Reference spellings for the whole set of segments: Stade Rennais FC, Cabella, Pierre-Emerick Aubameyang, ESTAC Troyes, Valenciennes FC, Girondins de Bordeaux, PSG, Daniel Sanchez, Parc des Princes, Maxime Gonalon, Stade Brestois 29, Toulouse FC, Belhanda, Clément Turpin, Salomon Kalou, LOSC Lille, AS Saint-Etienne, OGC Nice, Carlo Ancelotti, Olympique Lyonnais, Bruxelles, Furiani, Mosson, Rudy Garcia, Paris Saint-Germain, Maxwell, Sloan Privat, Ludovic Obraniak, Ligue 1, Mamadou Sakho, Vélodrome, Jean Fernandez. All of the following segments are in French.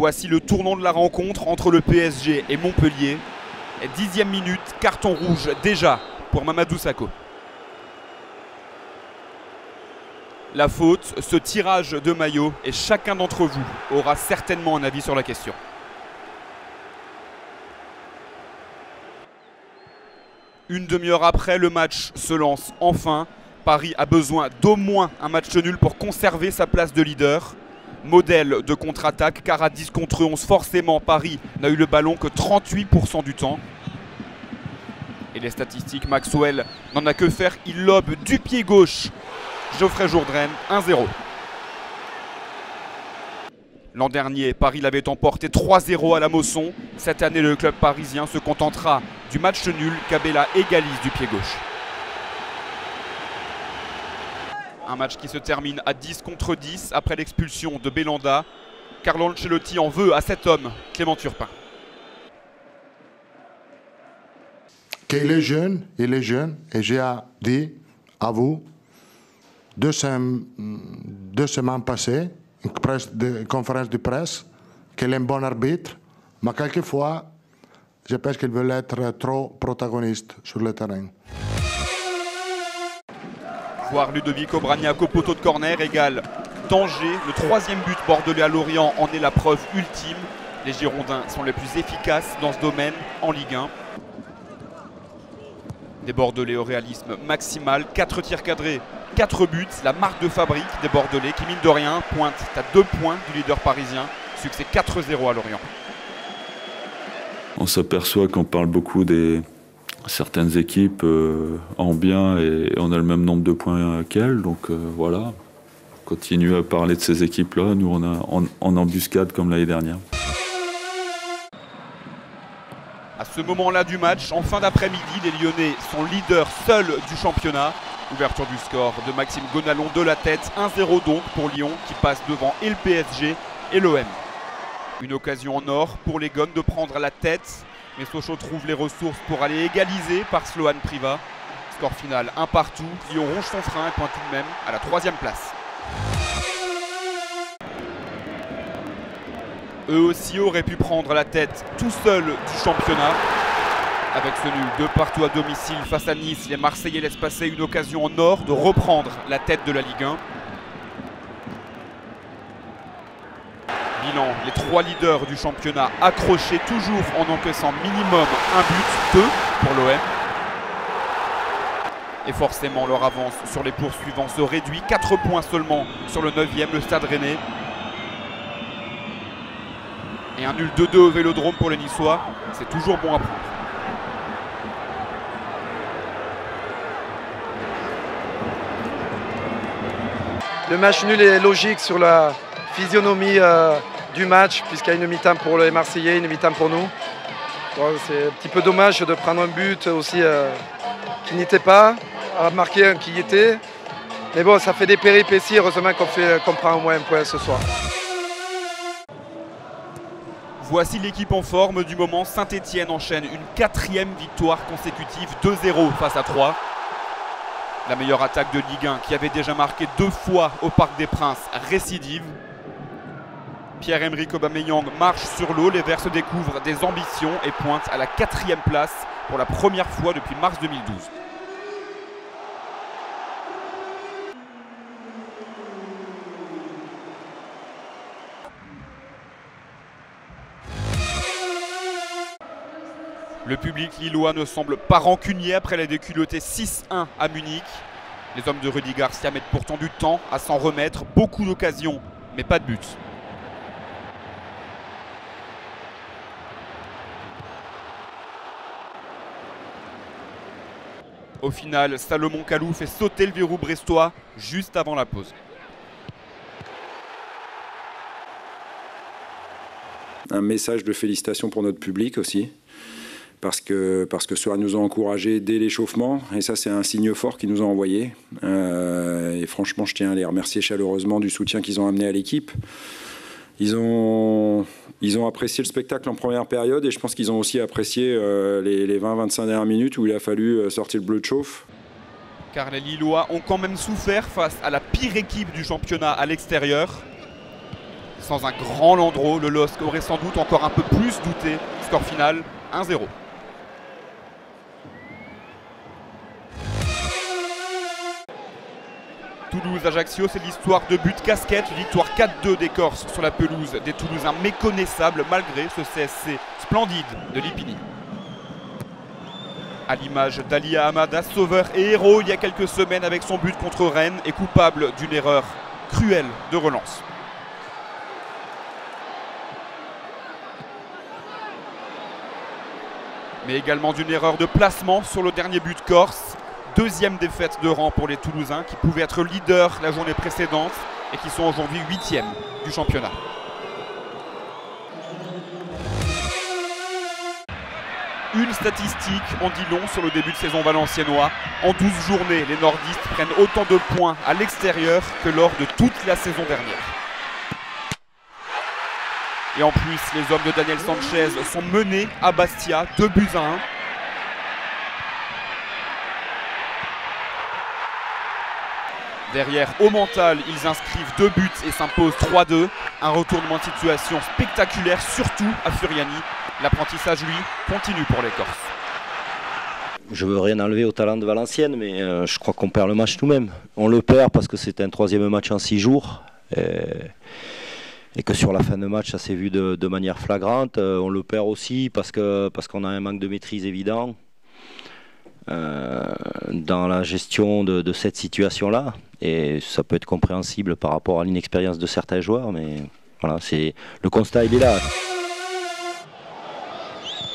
voici le tournant de la rencontre entre le PSG et Montpellier. 10e minute, carton rouge déjà pour Mamadou Sakho. La faute, ce tirage de maillot, et chacun d'entre vous aura certainement un avis sur la question. Une demi-heure après, le match se lance enfin. Paris a besoin d'au moins un match nul pour conserver sa place de leader. Modèle de contre-attaque, car à 10 contre 11, forcément, Paris n'a eu le ballon que 38% du temps. Et les statistiques, Maxwell n'en a que faire, il lobe du pied gauche Geoffrey Jourdain, 1-0. L'an dernier, Paris l'avait emporté 3-0 à la Mosson. Cette année, le club parisien se contentera du match nul. Cabella égalise du pied gauche. Un match qui se termine à 10 contre 10 après l'expulsion de Belhanda. Carlo Ancelotti en veut à cet homme, Clément Turpin. Il est jeune, et j'ai dit à vous, deux semaines passées, une conférence de presse, qu'il est un bon arbitre, mais quelquefois, je pense qu'il veut être trop protagoniste sur le terrain. Voir Ludovic Obraniak au poteau de corner égale danger. Le troisième but bordelais à Lorient en est la preuve ultime. Les Girondins sont les plus efficaces dans ce domaine en Ligue 1. Des Bordelais au réalisme maximal. 4 tirs cadrés, 4 buts. La marque de fabrique des Bordelais qui, mine de rien, pointe à 2 points du leader parisien. Succès 4-0 à Lorient. On s'aperçoit qu'on parle beaucoup des... certaines équipes en bien et on a le même nombre de points qu'elles, donc voilà, on continue à parler de ces équipes-là, nous on est en embuscade comme l'année dernière. À ce moment-là du match, en fin d'après-midi, les Lyonnais sont leaders seuls du championnat. Ouverture du score de Maxime Gonalon de la tête, 1-0 donc pour Lyon qui passe devant et le PSG et l'OM. Une occasion en or pour les Gones de prendre la tête. Mais Sochaux trouve les ressources pour aller égaliser par Sloan Privat. Score final 1 partout. Lyon ronge son frein et pointe tout de même à la 3e place. Eux aussi auraient pu prendre la tête tout seuls du championnat. Avec ce nul 2 partout à domicile face à Nice, les Marseillais laissent passer une occasion en or de reprendre la tête de la Ligue 1. Bilan, les 3 leaders du championnat accrochés toujours en encaissant minimum un but, 2 pour l'OM. Et forcément, leur avance sur les poursuivants se réduit. 4 points seulement sur le 9e, le Stade Rennais. Et un nul 2-2 au Vélodrome pour les Niçois, c'est toujours bon à prendre. Le match nul est logique sur la physionomie du match, puisqu'il y a une mi-temps pour les Marseillais, une mi-temps pour nous. C'est un petit peu dommage de prendre un but aussi qui n'y était pas, à marquer un qui y était. Mais bon, ça fait des péripéties, heureusement qu'on prend au moins un point ce soir. Voici l'équipe en forme du moment. Saint-Etienne enchaîne une 4e victoire consécutive, 2-0 face à Troyes. La meilleure attaque de Ligue 1 qui avait déjà marqué 2 fois au Parc des Princes, récidive. Pierre-Emerick Aubameyang marche sur l'eau, les Verts se découvrent des ambitions et pointent à la 4e place pour la première fois depuis mars 2012. Le public lillois ne semble pas rancunier après la déculottée 6-1 à Munich. Les hommes de Rudy Garcia mettent pourtant du temps à s'en remettre, beaucoup d'occasions mais pas de but. Au final, Salomon Kalou fait sauter le verrou brestois juste avant la pause. Un message de félicitations pour notre public aussi, parce que ceux-là nous ont encouragés dès l'échauffement, et ça c'est un signe fort qu'ils nous ont envoyé. Et franchement, je tiens à les remercier chaleureusement du soutien qu'ils ont amené à l'équipe. Ils ont apprécié le spectacle en première période et je pense qu'ils ont aussi apprécié les 20-25 dernières minutes où il a fallu sortir le bleu de chauffe. Car les Lillois ont quand même souffert face à la pire équipe du championnat à l'extérieur. Sans un grand Landreau, le LOSC aurait sans doute encore un peu plus douté. Score final, 1-0. Toulouse-Ajaccio, c'est l'histoire de but casquette. Victoire 4-2 des Corses sur la pelouse des Toulousains méconnaissables malgré ce CSC splendide de Lippini. À l'image d'Ali Hamada, sauveur et héros il y a quelques semaines avec son but contre Rennes et coupable d'une erreur cruelle de relance. Mais également d'une erreur de placement sur le dernier but corse. Deuxième défaite de rang pour les Toulousains qui pouvaient être leaders la journée précédente et qui sont aujourd'hui 8e du championnat. Une statistique en dit long sur le début de saison valenciennois. En 12 journées, les nordistes prennent autant de points à l'extérieur que lors de toute la saison dernière. Et en plus, les hommes de Daniel Sanchez sont menés à Bastia, 2-1. Derrière, au mental, ils inscrivent 2 buts et s'imposent 3-2. Un retournement de situation spectaculaire, surtout à Furiani. L'apprentissage, lui, continue pour les Corses. Je ne veux rien enlever au talent de Valenciennes, mais je crois qu'on perd le match nous-mêmes. On le perd parce que c'est un 3e match en 6 jours. Et que sur la fin de match, ça s'est vu de manière flagrante. On le perd aussi parce qu'on a un manque de maîtrise évident dans la gestion de cette situation-là. Et ça peut être compréhensible par rapport à l'inexpérience de certains joueurs, mais voilà, le constat, il est là.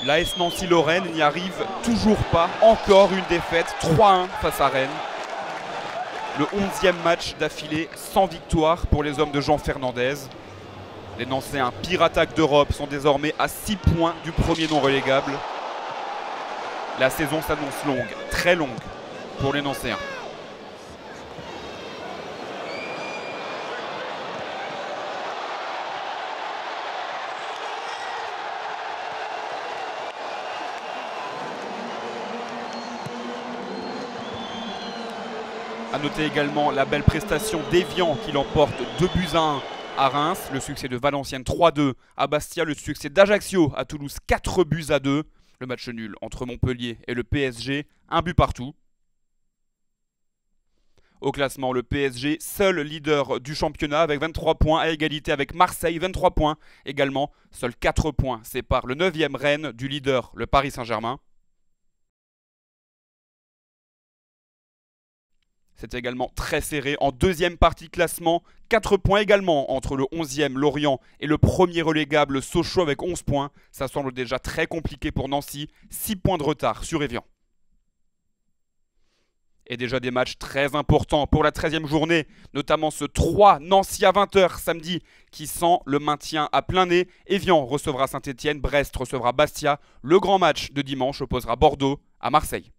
L'AS Nancy-Lorraine n'y arrive toujours pas. Encore une défaite, 3-1 face à Rennes. Le 11e match d'affilée, sans victoire pour les hommes de Jean Fernandez. Les Nancéens, pire attaque d'Europe, sont désormais à 6 points du premier non relégable. La saison s'annonce longue, très longue pour les Nancéens. A noter également la belle prestation d'Evian qui l'emporte 2-1. À Reims, le succès de Valenciennes 3-2. À Bastia, le succès d'Ajaccio. À Toulouse, 4-2. Le match nul entre Montpellier et le PSG, 1 but partout. Au classement, le PSG, seul leader du championnat avec 23 points, à égalité avec Marseille, 23 points également. Seuls 4 points séparent le 9e Rennes du leader, le Paris Saint-Germain. C'était également très serré en 2e partie de classement. 4 points également entre le 11e Lorient et le premier relégable Sochaux avec 11 points. Ça semble déjà très compliqué pour Nancy. 6 points de retard sur Evian. Et déjà des matchs très importants pour la 13e journée. Notamment ce 3 Nancy à 20h samedi qui sent le maintien à plein nez. Evian recevra Saint-Etienne, Brest recevra Bastia. Le grand match de dimanche opposera Bordeaux à Marseille.